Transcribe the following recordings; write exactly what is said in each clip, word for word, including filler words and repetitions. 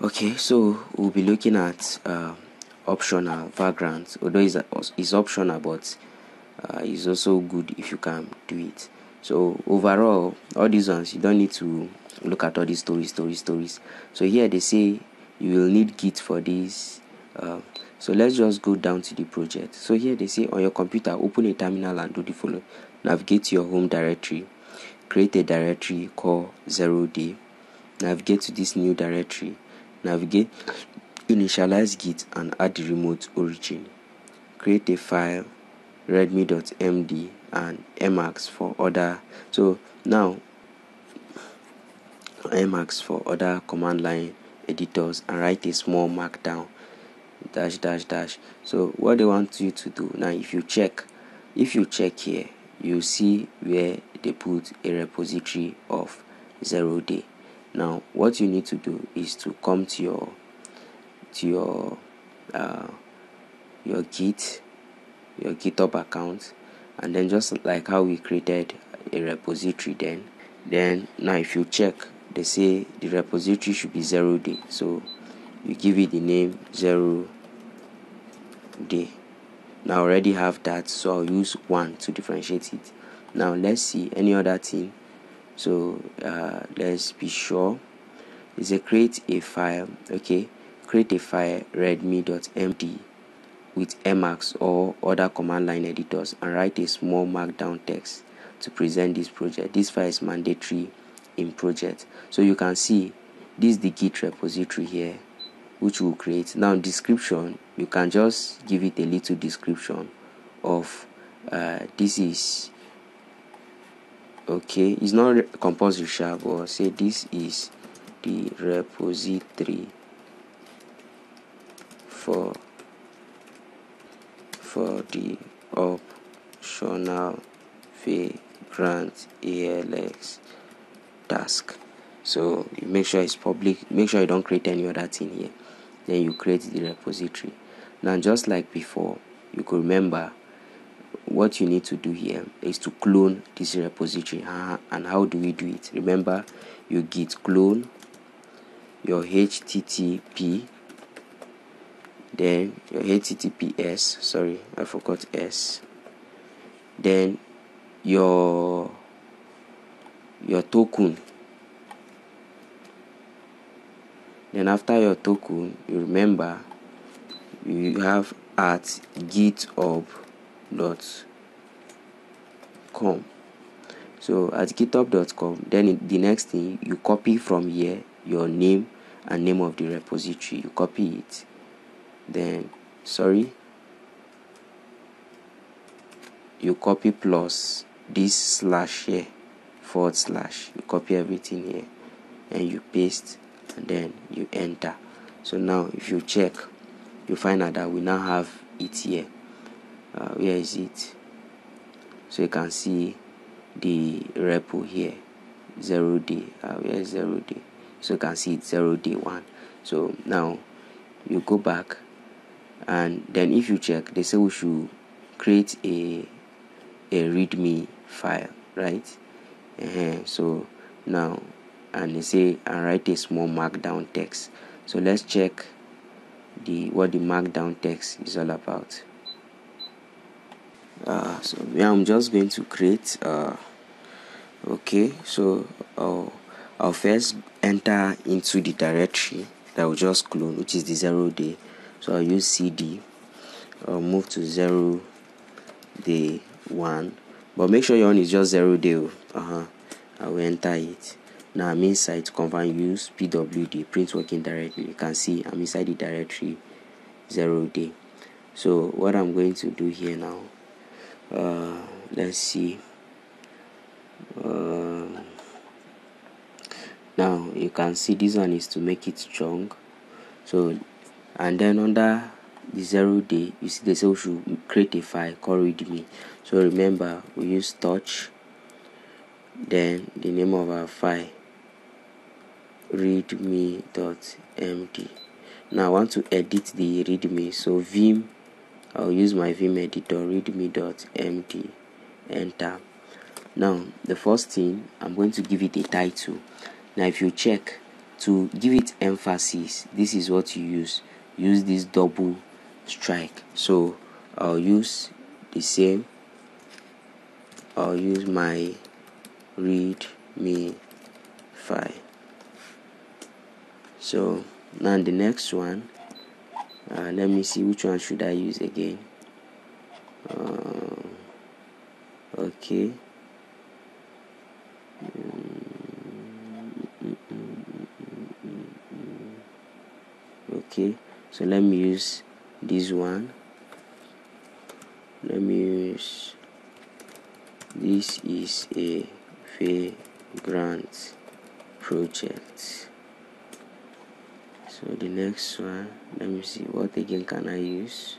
Okay, so we'll be looking at uh, optional vagrants, although it's, it's optional, but uh, it's also good if you can do it. So overall, all these ones, you don't need to look at all these stories, stories, stories. So here they say you will need Git for this. Uh, so let's just go down to the project. So here they say on your computer, open a terminal and do the following. Navigate to your home directory, create a directory called zero day, navigate to this new directory, navigate, initialize Git and add the remote origin, create a file readme.md and Emacs for other. So now Emacs for other command line editors, and write a small markdown dash dash dash. So what they want you to do now, if you check if you check here, you see where they put a repository of zero day. Now what you need to do is to come to your to your uh, your Git your GitHub account, and then just like how we created a repository, then then now if you check, they say the repository should be zero day, so you give it the name zero day. Now I already have that, so I'll use one to differentiate it. Now let's see any other thing. So uh, let's be sure. Is a create a file. Okay, create a file readme.md with Emacs or other command line editors, and write a small markdown text to present this project. This file is mandatory in project. So you can see this is the Git repository here, which will create. Now description, you can just give it a little description of uh, this is okay, it's not compulsory sharp, or say this is the repository for for the optional vagrant A L X task. So you make sure it's public, make sure you don't create any other thing here. Then you create the repository. Now just like before, you could remember what you need to do here is to clone this repository. Uh, and how do we do it? Remember, you git clone your H T T P, then your H T T P S, sorry, I forgot S, then your your token. Then after your token, you remember you have at github dot com. So at github dot com, then the next thing, you copy from here your name and name of the repository. You copy it. Then sorry, you copy plus this slash here, forward slash. You copy everything here, and you paste. And then you enter. So now if you check, you find out that we now have it here. Uh, where is it? So you can see the repo here, zero day. Uh, where is zero day? So you can see it's zero day one. So now you go back, and then if you check, they say we should create a a readme file, right? Uh-huh. So now, and they say and write a small markdown text. So let's check the what the markdown text is all about. Uh, so yeah, I'm just going to create. Uh, okay, so I'll, I'll first enter into the directory that will just clone, which is the zero day. So I'll use C D. I'll move to zero day one, but make sure your one is just zero day. Uh huh. I will enter it. Now I'm inside. To confirm, use P W D, print working directory. You can see I'm inside the directory zero day. So what I'm going to do here now, uh, let's see. Uh, now you can see this one is to make it strong. So, and then under the zero day, you see they say we should create a file called readme. So remember, we use touch. Then the name of our file, readme.md. Now I want to edit the readme, so vim, I'll use my vim editor, readme.md, enter. Now the first thing, I'm going to give it a title. Now if you check, to give it emphasis, this is what you use. Use this double strike. So I'll use the same. I'll use my readme file. So now the next one, uh, let me see which one should I use again. Uh, okay. Okay, so let me use this one. Let me use this is a vagrant project. So the next one, let me see what again can I use.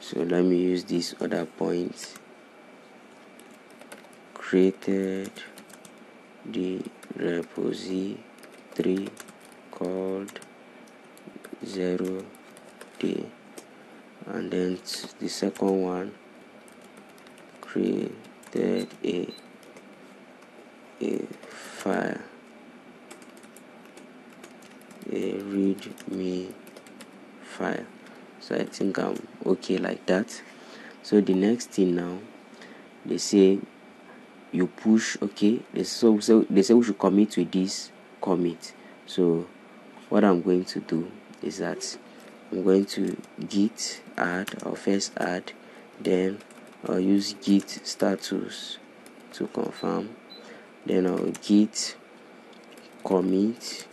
So let me use this other point. Created the repository called zero day, and then the second one created a a file, a readme file. So I think I'm okay like that. So the next thing now, they say you push. Okay, they so, so they say we should commit with this commit. So what I'm going to do is that I'm going to git add, or first add, then I'll use git status to confirm, then I'll git commit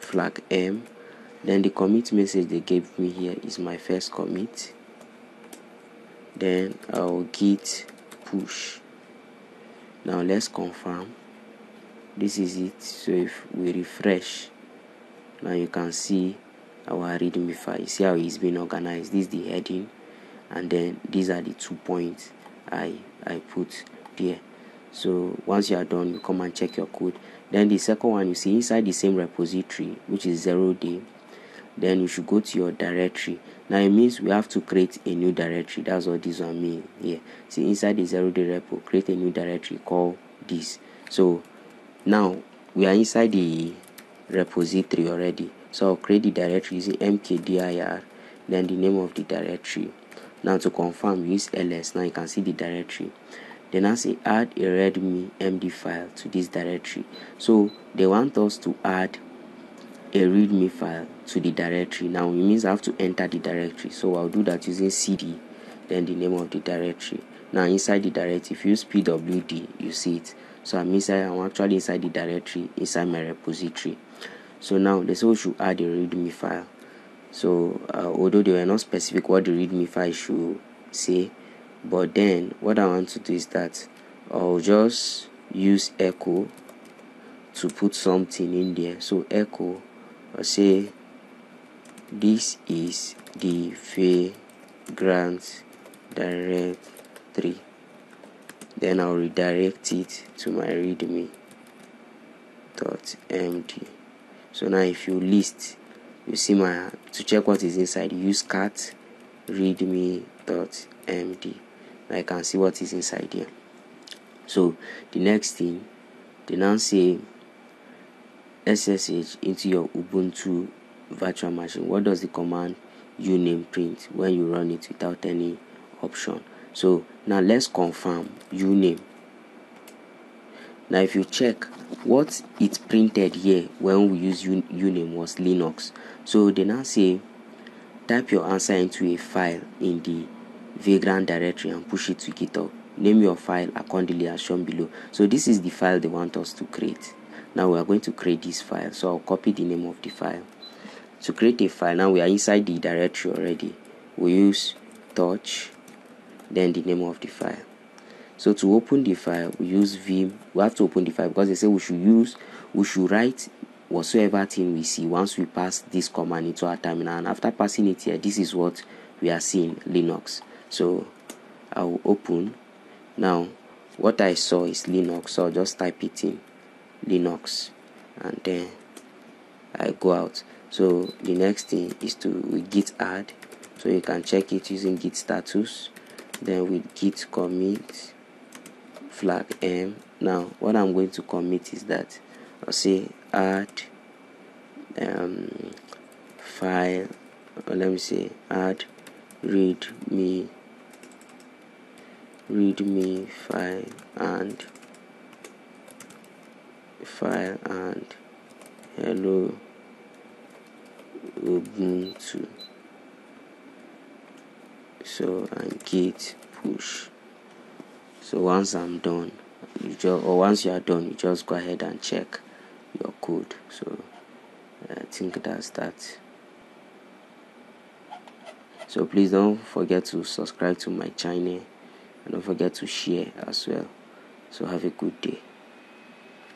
flag m. Then the commit message they gave me here is my first commit. Then I'll git push. Now let's confirm. This is it. So if we refresh, now you can see our readme file. You see how it's been organized. This is the heading, and then these are the two points I I put there. So once you are done, you come and check your code. Then the second one, you see inside the same repository, which is zero day. Then you should go to your directory. Now it means we have to create a new directory. That's what this one means here. See, inside the zero day repo, create a new directory, call this. So now we are inside the repository already. So I'll create the directory using mkdir, then the name of the directory. Now to confirm, use ls. Now you can see the directory. Then I say add a readme md file to this directory. So they want us to add a readme file to the directory. Now it means I have to enter the directory, so I'll do that using cd, then the name of the directory. Now inside the directory, if you use pwd, you see it. So I'm inside, I'm actually inside the directory, inside my repository. So now they say we should add a readme file. So uh, although they were not specific what the readme file should say, but then what I want to do is that I'll just use echo to put something in there. So echo, I'll say this is the vagrant directory. Then I'll redirect it to my readme.md. So now if you list, you see my, to check what is inside, use cat readme.md. I can see what is inside here. So the next thing, they now say S S H into your Ubuntu virtual machine. What does the command uname print when you run it without any option? So now let's confirm uname. Now if you check, what it printed here when we use un uname was Linux. So they now say type your answer into a file in the vagrant directory and push it to GitHub. Name your file accordingly as shown below. So this is the file they want us to create. Now we are going to create this file. So I'll copy the name of the file. To create a file, now we are inside the directory already. We use touch, then the name of the file. So to open the file, we use vim. We have to open the file because they say we should use, we should write whatsoever thing we see once we pass this command into our terminal. And after passing it here, this is what we are seeing, Linux. So I will open. Now what I saw is Linux, so I'll just type it in Linux, and then I go out. So the next thing is to git add, so you can check it using git status, then with git commit flag m. Now what I'm going to commit is that I'll say add um, file, or let me say add readme readme file and file and hello Ubuntu. So and git push. So once I'm done, you just, or once you are done, you just go ahead and check your code. So I think that's that. So please don't forget to subscribe to my channel, and don't forget to share as well. So have a good day.